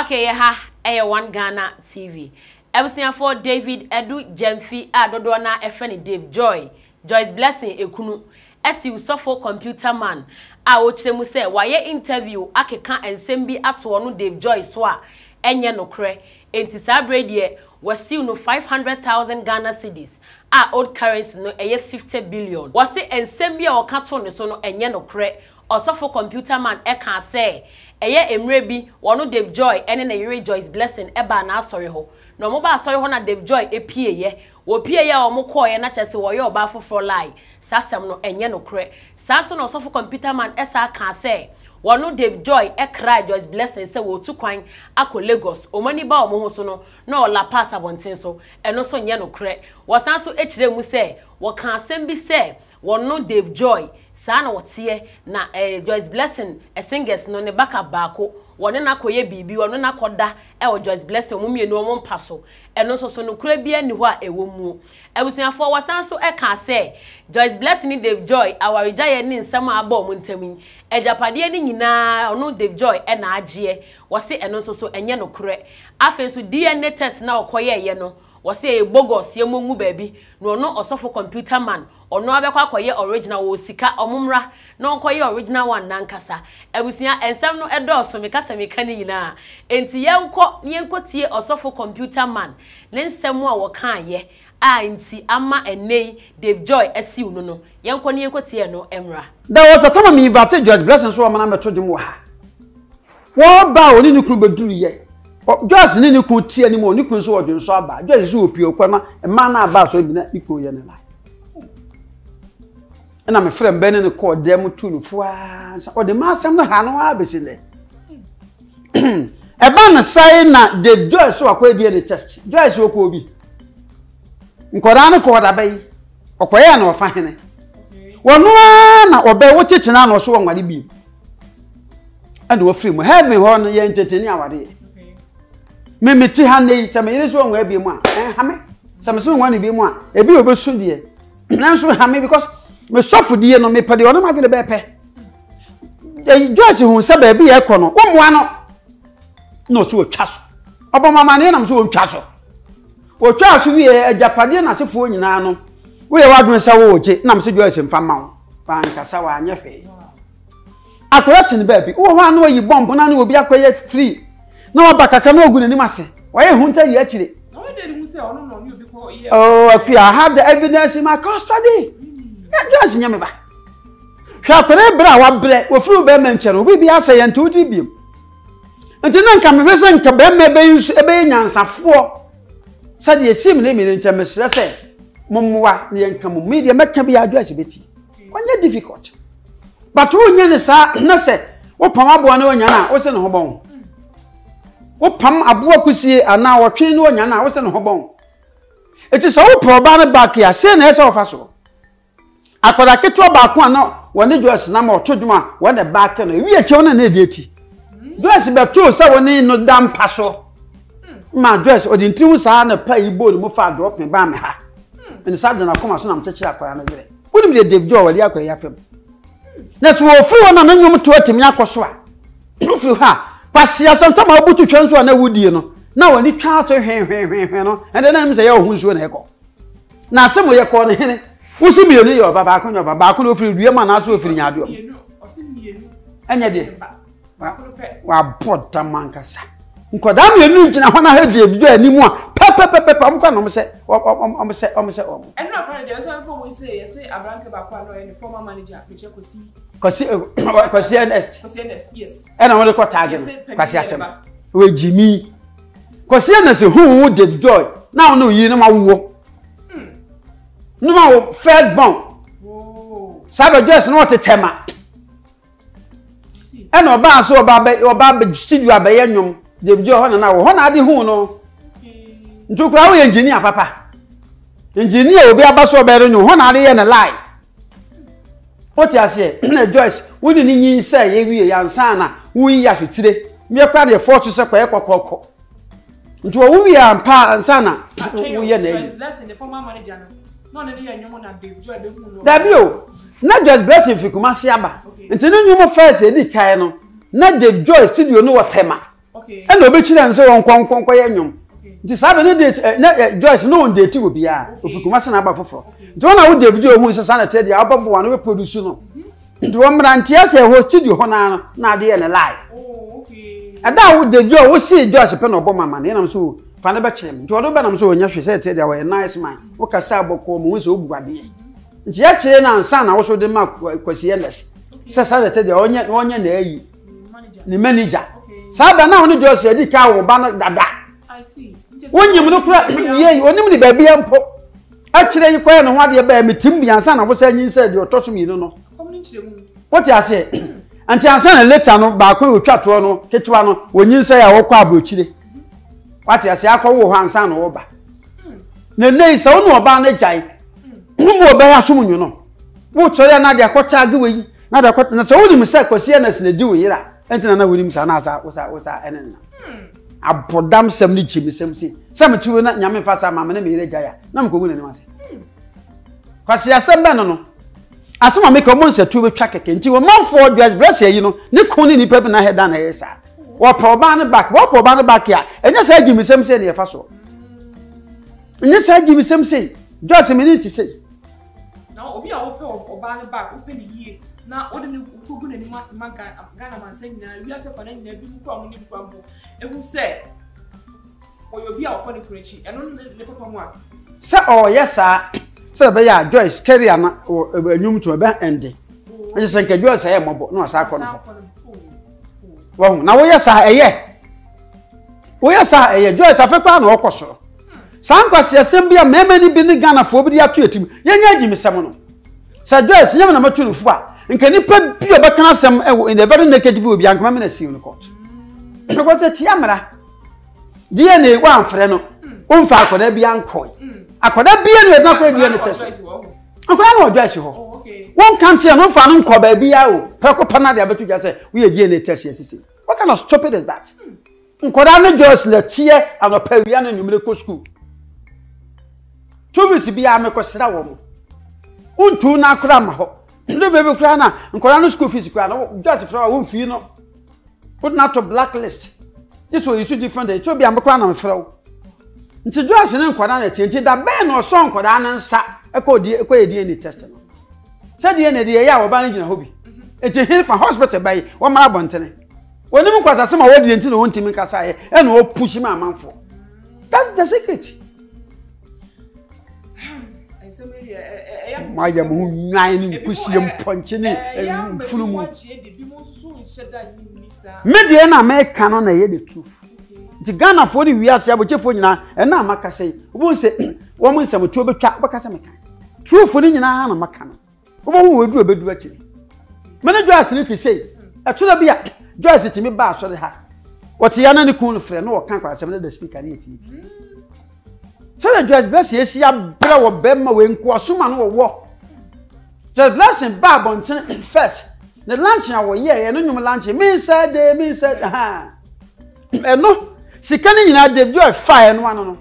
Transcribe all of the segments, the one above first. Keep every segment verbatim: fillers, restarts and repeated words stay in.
Okay, yeah, yeah, One Ghana T V. Everything for David Edu Jemfi Adodona Efeni Dave Joy. Joyce Blessing Ekunu. As you saw for computer man. I would say, Muse, why interview Akeka and Sembi at one Dave Joy Swa. Enya no cre. Enti sabrediye was still no five hundred thousand Ghana cedis. Our old currency no a fifty billion. Was it and Sembia or Katon so no enye no cre. Or so for computer man e can say. Eye emrebi wano Dave Joy ene na yere Joy's Blessing eba na asori ho. No moba asori ho na Dave Joy e pie ye. Wo pie ye o mo koye na chese wo ye oba fofo lie. Sasem no enye no kre. Saso no so for computer man esa can say. Wano Dave Joy e cry Joy's Blessing se wo tu kwan ako Lagos. Omani ba omo ho so no no la pasa bonten so. Eno so enye no kre. Wasanso e chire mu se wo kan sembi se wano Dave Joy sana wotie na eh, Joy's Blessing e singers no ne baka baako wone na koye bibi wone na koda e wo Joyce Blessing mumie no mom paso eno so so no kura bia ni ho a ewo mu e busianfo wasan so e ka se Joyce Blessing ni Dave Joy awarija ye ni nsam abọ mu ntamin e japade ni nyina ono Dave Joy e na agye wose eno so so enye no kure afen so D N A test na okoye ye no wose e bogus ye mu baby no no osofo computer man ono abekwa koye original wo sika omumra no koye original one nankasa ebusia ensam no edo so meka semeka ni nyina enti yenko yenko tie osofo computer man ne nsem a wo kan ye a enti ama enei Dave Joy asiu no no yenko ne yenko tie no emra there was a time me about Joyce Blessing so amana meto dwom ha wo ba oni ni kru beduru ye Joyce ni ni ko tie ni mo ni kru so odun so aba Joyce so opie okwa na man na aba so bi na iko ye na and I'm a friend Benny called them to the or the master of the Hanoa Bessie. A banner sign that the Joyce were quite near the chest. Joyce were Kobe. Corana called a bay or Quayano or Fahene. One or bear what it and so on what it be. And we're free. We have me one year entertaining our day. Mimi two handy, some years one will be one. Eh, Hammy? Some soon one will be one. A beautiful soon, dear. Now, so Hammy, because. Me sofu die no me pade ono ma gele bepe e Joyce hu se ba bi e ko no wo mo ano no so otwa so obo mama ne na me so otwa so otwa so wi e japade na se fo nyina no wo ye wadun se wo oje na me so Joyce mfa ma wo ba nka sa wa anye hwe akorati ne bepe wo ho ano yi bomb na ne obi akoye free na wo bakaka na ogun ni mase wo ye hu ta yi akire no de mu se ono no ni obi ko ye oh akua I have the evidence in my custody. Just nyame ba. Hwa pere bra wa bre, ofuru be menche no, bibi aseye nto di biem. Nti na nka me pese nka be me be yusu ebe nyansafo. Sa de esim ne mi nche me sese momwa ne nka mo media meka bi Joyce beti. Onye difficult. But wo nye ne sa na se, wo pam abo na onya na, wo se ne ho bon. Wo pam abo akusie ana wo twen ne onya na, wo se ne ho bon. Eti so wo proba ne back ya, se na ese ofa so. Akoda keto baako ana woni Joyce na ma otodwuma woni back na wi eche woni na edieti Joyce beto se woni no dam paso ma Joyce odintiwu sa na pa ibo mu fa drop me ba me ha en sa de na koma so na mcheche akwa na gere woni de Dave Joy wali akwa yapem na so ofu wona na nyom to atemi akoso a ofu ha kwasi asanta ma obutu twenso ana wudie no na woni twa ato hwen hwen hwen no and then am say ya ohunsuo na ekọ na asemo ye ko ne hene usi mi oni yo baba akunyo baba akun lo firi duema na so firi nyadio osi mienu enye de wa boda mankasa nkoda mienu ntina hona hadi ebido animu a pepepepe omkwa no mse omse omse om enu akwa de so fo we say yes abrante ba kwa no any former manager peche kosi kosi kosi nst kosi nst yes ena wole ko tag no kwasi asem we jimi kosi na se hu de Joy now no yi no mawo no ma first born. Oh. Sabe Joyce no te tema. Si. E no ba so oba oba studio abaye nyom. Dave Joy ho na wo, ho na ade hu no. Okay. Ntukura wo engineer papa. Engineer obi abaso oba re nyom, ho na ade ye na lie. What you say? Na Joyce, wo ni nyi say ye wie ya nsa na, wo yi ya fitire. Me kwa de fortune se kwa ye kokoko. Ntu wo wie ampa nsa na, wo ye na. Joyce Blessing the former manager na. No na dia nyomo na Dave Joy be hu no. Dabio. Na Joyce Blessing fikuma siaba. Nti no nyomo first e di kai no. Na Dave Joy studio no watema. Okay. And no bitch and so on Conquayum. This happened date, Joyce, no date will be a Fukumasan Abafo. John, I would David Joy, who is a sanitary album one will produce soon. And one man, yes, I will studio Honor, Nadia and alive. Oh, okay. And that would David Joy see Joyce upon Obama, man, and I'm so. Fana bachem, to odoba namso onya hwese te dia we nice man. Wo kasa aboko mu nso ogwade. Nti ya kire na nsa na wo so de ma kwasi endless. Sa sa te dia onya onya na ayi. Ni manager. Sa ba na woni Joyce edi ka wo ba na dada. I see. Wonyim no kura ye onim ni ba bia mpo. A kire yi kwa no hwade ba metim bia nsa na wo sa nyin sa de otoso mi no no. What you say? Anti ansa na later no ba kwa otwato no ketwa no wonyin sa ya wo kwa abrochire. What you say, I call Hansan Oba. The name is only about a giant. No more bear soon, you know. What shall I not what I do? Not a cotton, that's only myself, because he and they do it. And then I will him, Sanasa was our enemy. I brought damn seventy chips, some sea. Some two not Yamin Fasa, my name is Jaya. No good in one. Because he has said, Banano. I saw make a monster to a track into a month for Joyce Blessings, you know, Nick only the pepper I had done here, sir. What probably back, what probably back here, and just give me some say near Faso. And just give me some say, just a minute to say. Now, we are open or banner back, open the year. Now, only who couldn't master my Ghanaman saying that we are separating the people from the people. And who said, or you'll be out for the creature and only the proper one. Sir, oh, yes, sir. Sir, but yeah, Joyce, carry a room to a bad ending. I just think Joyce, I am no, sir. Well, now we are say, we are say, Joyce, I feel no question. Some question, assembly, a memory being Ghana for the activity. Young Jimmy Samuel. Sir Joyce, you have number two of what? And can you put your back on some in the very naked view of young women as you court? Because it's Yamara. D N A one friend, one far could be uncoy. I could not be any not going to be any test. I can't address you. One country and one family called baby out. Percopana, the abattoir say, we are D N A test, yes. What kind of stupid is that? Uncorano Joyce Letier and a Peruvian in numerical school. Two weeks be a mecosra woman. Unto now cramaho. No baby crana, Uncorano school physical, just for our own funeral. But not to blacklist. This way you should defend it. It should be a macran and fro. To Joyce and Uncorana change that ban or song Coran and sap, a code D N A test. Said the end the hour banning a hobby. It's a hill from hospital by one marble tenant. When no one was some audience in the one to make us and all push him a man for. That's the secret. My young nine pushing and punching and full moon. Maybe I make canon a the truth. The Ghana for the we are Sabuchina and now Macasay won't say woman some trouble cat Bacasamaka. Truthfully, in a hand of Macano. Who would do a bit wretched? Manager, need to say, I should be up. Joyce, it may bash the hat. What's the another cool friend or can't seven the speaker eighty? So that Joyce Blessings, yes, you have blow or bema when Quasuman or walk. Joyce Blessings Bab on first. The lunch hour, yea, and no lunch, mean said, they mean said, ah. And no, she can't in our Joy fire and one on.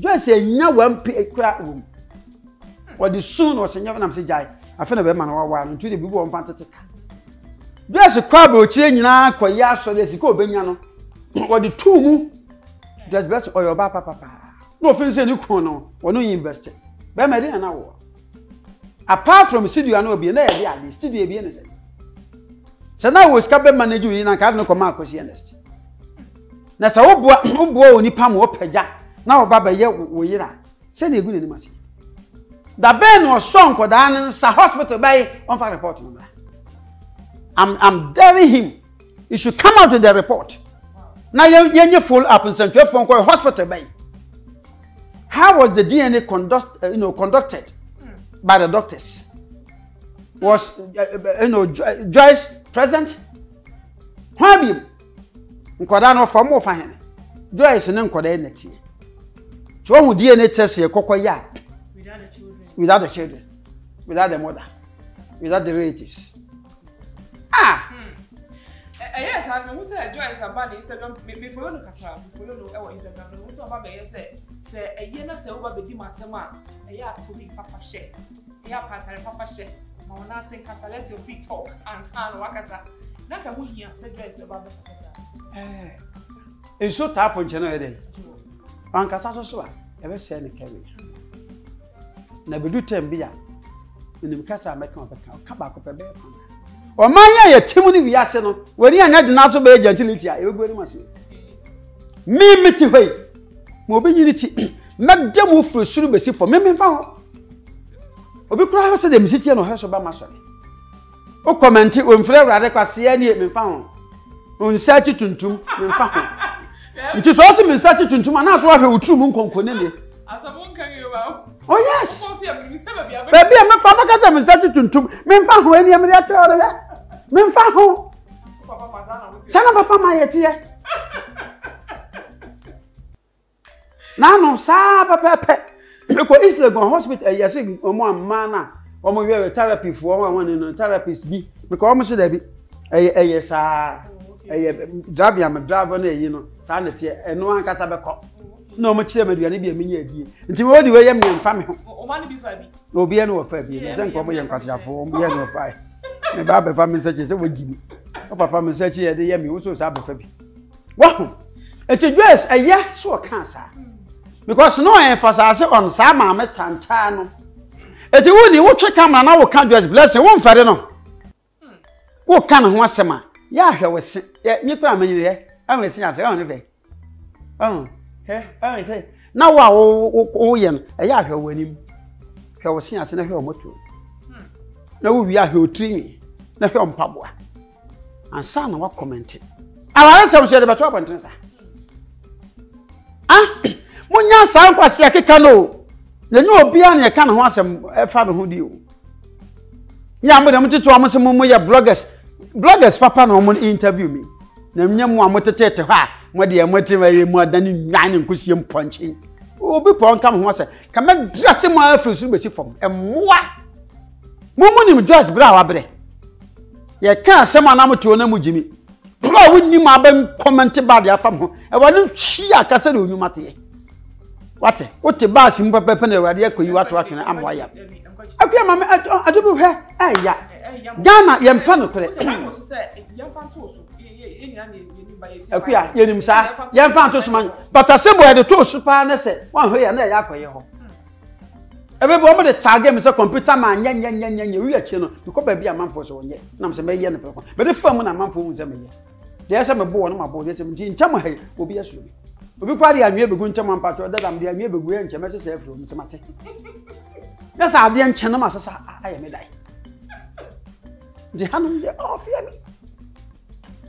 Joyce, no one pay a crack room. Or the soon or senior Namsijai. I feel a man or one to the people on Pantatica. There's a crab or change in our Koya, so there's a go Benyano. Or the two moon. There's best or your papa. No offense, you corner or no investor. Bema day an hour. Apart from studio, I know be an idea, the studio be innocent. So now we scab manager in a cardinal command was honest. That's a old boy, only palm or peja. Now Baba Yera. Send a good in the mercy. The Ben was sunk or down in the hospital by on for report. I'm I'm daring him. He should come out with the report. Now you full up and sent your phone call hospital by. How was the D N A conduct, uh, you know, conducted mm. by the doctors? Was uh, you know Joyce present? Why him? Nkodano for more for him. Joyce and Nkodane. So who D N A test your cocoa ya? Without the children, without the mother, without the relatives. Ah! Hmm. Uh, yes, I know who said Joyce about Instagram. Maybe for you, before you know our Instagram, the most of my baby said, say, a year, say, over baby Matama, a year to be Papa She, a year, Papa She, Mona Saint Casalet, your big talk, and San Wakasa. Naka, who here said Joyce about the Casasa. In so tap on channel day. Ankasaso so a ebe se ne kewe. Na bedu tem bia. Ni mkasa make on beka. Ka ba ko pe be. O man ya yetimu ni wiase no. Wari anya dina so be gentility a ebegori mase. Me miti hoyi. Mo be yiri ti. Na demu fro suru besi for me me fa ho. Obi kura ha se dem sitie no ha so ba maso. O comment o mfre urade kwase ya ni me fa ho. On search tuntum me fa ho. It is also been such a tuntum, and that's why we would room conconelli. As a monk, you well. Oh, yes, baby, I'm a father because I'm such a tuntum. Memfaho, any other of that? Memfaho, son of Papa, my dear. Nano, sir, Papa, what is the hospital? Yes, or more manner, or more therapy for one in a therapist be because almost there be a yes, sir. Drive ya drive na yi no sa na tie eno ankasa be kọ na o mo chire me duane bi amenye adie nti wo di we ye me mfa me ho o ma na bi fa bi obi ene wo fa bi na ze nko mo ye nkwasafo o mo ye no fa me ba be fa me se che se wo gimi o papa me se che ye de ye me wo so sa be fa bi wo ho eti Joyce eye so kan sa because no emphasize on sa ma me tanta no eti wo ni wo twe camera na wo kan Joyce Blessing wo mfere no wo kan ho asema ya hwe wese me kura manyi ye amwe sinya se on be on he on se na wa wo ye no e ya hwe wanim hwe wosinya se na hwe omoto na wo wi ahwe otri na hwe ompaboa ansa na wa comment awara se so de beto abonten sa ah munya sa nkwase akeka no na nyu obi an ye ka na ho asem fa be ho di o nya mo de mo teto amo se mo ye bloggers bloggers papa no mon interview me na nyam wa motete ha mo de amoti ma ye mu adani nwane nkosie mponchi obi pon kam ho se kam dress mo afrusu be si fom e moa mo mo ni Joyce bra wa bre ye kan se ma na mo to na mo jimi bra wo ni ma ba comment ba de afam ho e wa no twi akase de onyu mate wate wote ba si papa pe na wade akoyi wato wato na amwa ya akwa mama adobu he aya Ghana, you can't put it. Aquia, you didn't say, you found to some, but I said, where the two super said, one way and there for you. Every woman that target is a computer man, yan yan yan yan, you reach channel, you could be a man for so yet. Nam's a million, but if I'm a man for a million, there's a boy on my board, there's a gene, Tamahai will be a swim. We party, I may be going to one part or that I'm the amiable grand chamber self room, Samantha. That's our dear channel, Master. I am a lie. The hand me off, Yammy.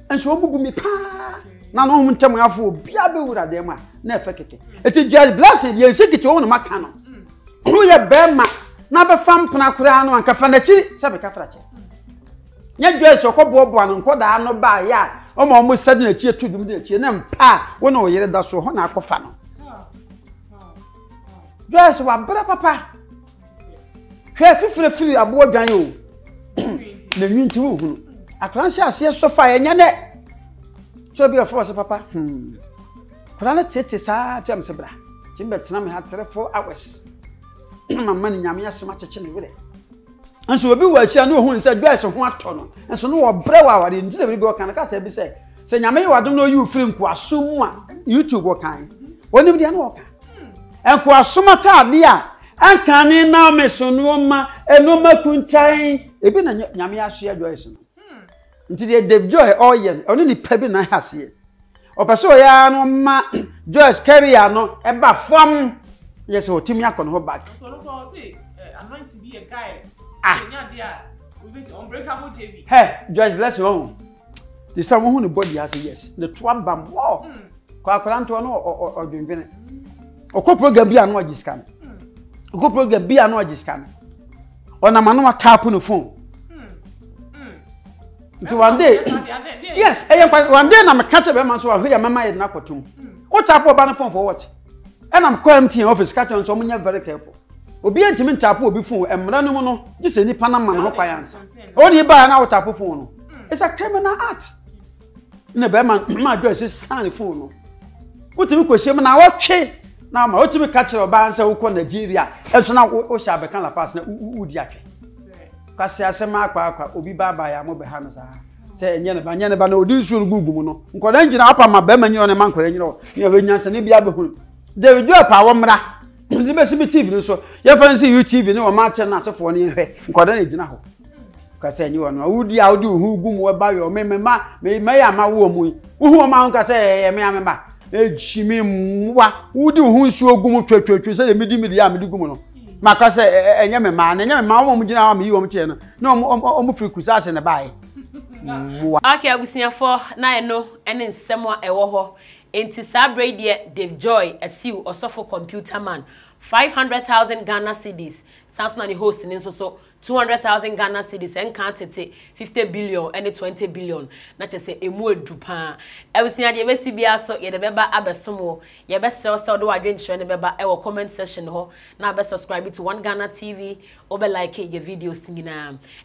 And so, me pa. Now, no one tell me how be a bewildered them. Never forget it. It's just blessed, you sit it on my cannon. Who your bear ma? Never found Panacurano and Cafanachi, Sabacafrache. Yet, just so called Boban and Coda, no by ya, almost suddenly cheer to the chin and pa, when all yet that's so honor cofano. Just what, brother papa? Have you for a few aboard than you? The mean too. I can't see a sofa and your neck. So be a force, papa. Hm. Planet Titis, ah, James Bra. Timbert Nam had three four hours. My money, I mean, so much a chimney with it. And so be well, she knew who is a dress of one tunnel. And so no brow hour in delivery work and a cast every say. Say, Yameo, I don't know you, film Quasuma, YouTube work kind. One of the unwalker. And Quasuma Tabia. And can in now, Miss Sonoma, and no more contain. Even a Yamia share Joyce. Until Dave Joy, all yen, only the pebble I has here. Or Pasoya, no ma, Joyce Carriano, a baffum. Yes, or Timia can hold back. So, look, I'll say, I'm going to be a guy. Ah, yeah, we went on breakable T V. Hey, Joyce, bless your own. There's someone who the body has a yes. The twam bam wall. Quacquantuano or Binvenet. Or Copro Gabia, no, I just can't. Copro Gabia, no, I just can't. Or Namanoa tap on the phone. To one day, yes, one day I'm a catcher by myself. I hear my mind knock at him. What tap on the phone for what? And I'm quite empty office catcher and so many are very careful. Obedient to me tap before and Ranumano, this is the Panama hope I answer. Only by an hour tap of phone. It's a criminal act. In a bearman, my dress is signing phone. What do you question now? Okay, now my ultimate catcher of bands who call Nigeria, and so now Osha become a person who would yak. Because I said, my quack will be by by a mobile hammer. say nyane ba nyane ba na odi nsuo no gugu mu no nkoda ngina apa ma ba ma nyone ma nkoda nyiro ne ba nyansa ne bia behun Dave Joy pa wo mra ndi be si T V no so ye fa nsi YouTube ne o ma che na asefo ne hwe nkoda ne gina ho ka say nyi wono awudi awudi hu gugu mu ba yo me me ma me me ya ma wo mu hu ma nka say ye me me ba ejimi mwa wudi hu nsuo gugu mu twetwetwe say me di me ya me di gugu no maka say enye me ma na enye me ma wo mu gina wa me yi wo mu che no na o mu free kusase ne bae. Okay, I will see you for nine. No, and then someone a war into Sabradier Dave Joy, a seal or software computer man, five hundred thousand Ghana cedis. Sounds not the hosting, so so two hundred thousand Ghana cedis and quantity fifty billion and twenty billion. Not just say a more dupan. I will see you at the V C B so you remember Abesomo. You best sell so do I didn't remember our comment session. Ho now best subscribe to One Ghana T V over like your videos singing.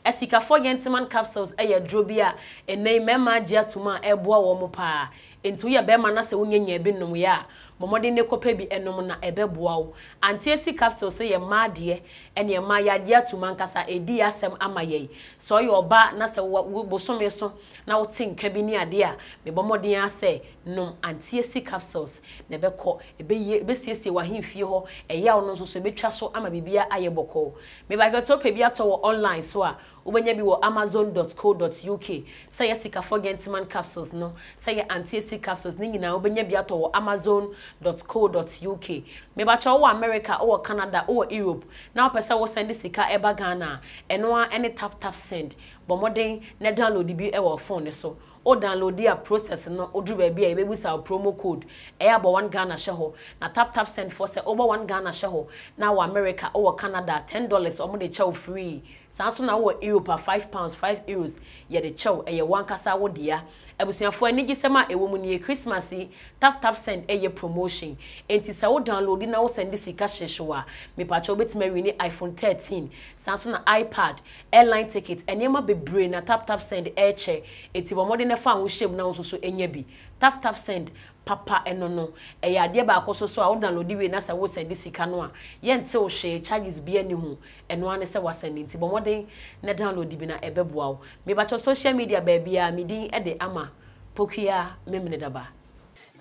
As you can for gentleman capsules, a drobia a name, Mamma Giatuma, a boa womopa. Into your bearman as a union, ye been no ya. Momodin de copebi and nomona a bebo. Anti-A C Capsules say ye ma dear, and ye ma ya dear to mancasa a dear sem amaye. So your ba nasa what will bosome so now think cabinia dear. Me bomodia say, no, Anti-A C Capsules. Never call a be bessie wa him fio, a yaw no so be trasso ama bibia ayaboko. Maybe I got so pebia to online soa. Ubenyabi wo amazon dot co dot U K. Say ye sika for gentleman capsules no. Say ye Anti-A C Capsules ningina ubenyabi ato wo amazon dot co dot U K. Meba cha wo America wo Canada wo Europe. Na pesa wo send sika eba Ghana. Eno a any tap tap send. Bomoden ne download bi e wo phone so. O download dia process no odru ba bia e bebusa promo code. E aba One Ghana sheho. Na tap tap send for say over One Ghana sheho. Na wo America wo Canada ten dollars omo de cha free. Sanso na wo Europe five pounds, five euros. Ye de chow e ye wan kasa wo dia. Ebusiafo ani gisema ewo mu ni Christmasi tap tap send e ye promotion. Enti sa wo download na wo send sika sheshwa. Me pa cho betime wi ni iPhone thirteen. Sanso na iPad, airline ticket, enema bebre na tap tap send e che. Enti bo modene fa wo shape na wo so so enye bi. Tap tap send papa eno no e ya de ba koso so a download we na sa wo send sika no a ye nte wo hwe charges bi ani hu eno ane se wa send nti bo modern na download bi na ebeboa wo me ba cho social media ba bia me din e de ama pokia memne daba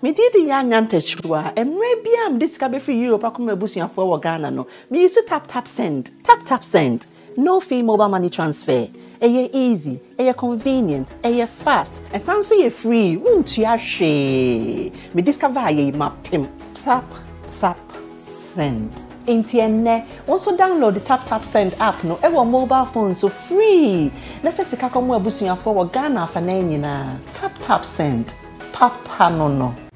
me di di ya nyante chwa emre bia am diska be fi Europe akoma busu afo wo Ghana no me use tap tap send tap tap send no fee mobile money transfer. It's easy, it's convenient, it's fast, and sounds so free. Won't you share? Me discover ye map him. Tap tap send. Internet. Also download the Tap Tap Send app. No, ever mobile phone so free. Na first kaka mo abusunya for Ghana fanenina. Tap tap send. Papa no no.